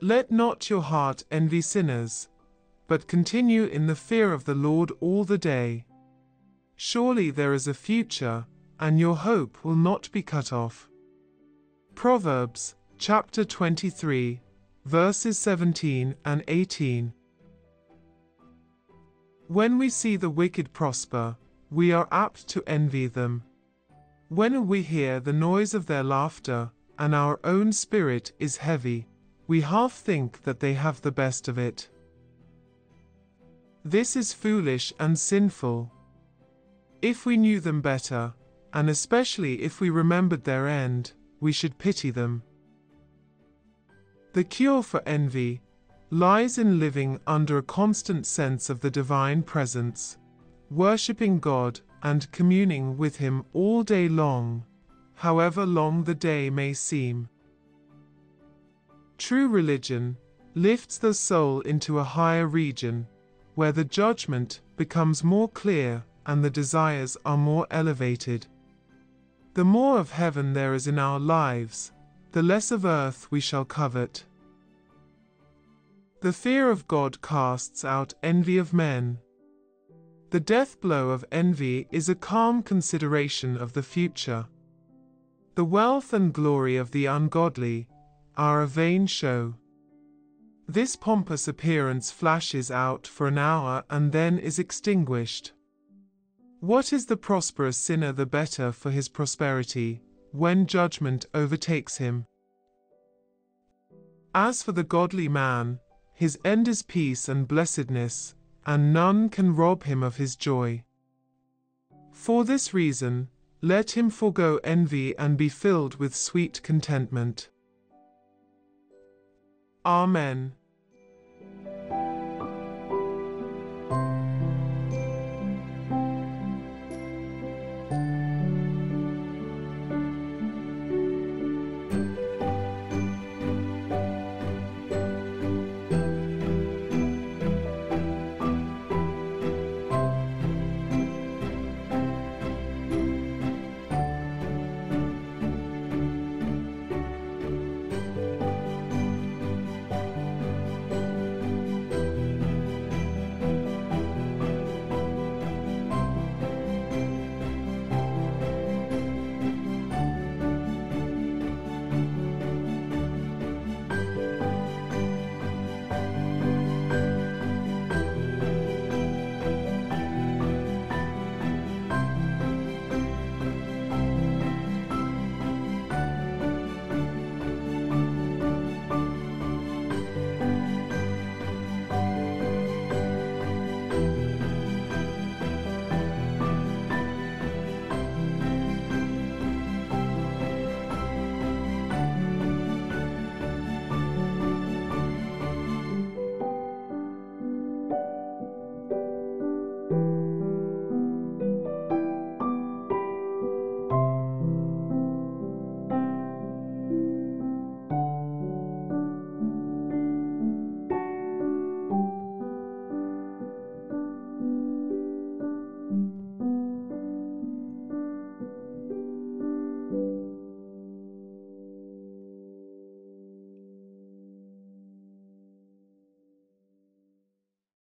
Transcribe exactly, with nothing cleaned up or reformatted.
Let not your heart envy sinners, but continue in the fear of the Lord all the day. Surely there is a future, and your hope will not be cut off. Proverbs chapter twenty-three, verses seventeen and eighteen. When we see the wicked prosper, we are apt to envy them. When we hear the noise of their laughter, and our own spirit is heavy, we half think that they have the best of it. This is foolish and sinful. If we knew them better, and especially if we remembered their end, we should pity them. The cure for envy lies in living under a constant sense of the divine presence, worshipping God and communing with Him all day long, however long the day may seem. True religion lifts the soul into a higher region, where the judgment becomes more clear and the desires are more elevated. The more of heaven there is in our lives, the less of earth we shall covet. The fear of God casts out envy of men. The death blow of envy is a calm consideration of the future. The wealth and glory of the ungodly are a vain show. This pompous appearance flashes out for an hour and then is extinguished. What is the prosperous sinner the better for his prosperity, when judgment overtakes him? As for the godly man, his end is peace and blessedness, and none can rob him of his joy. For this reason, let him forego envy and be filled with sweet contentment. Amen.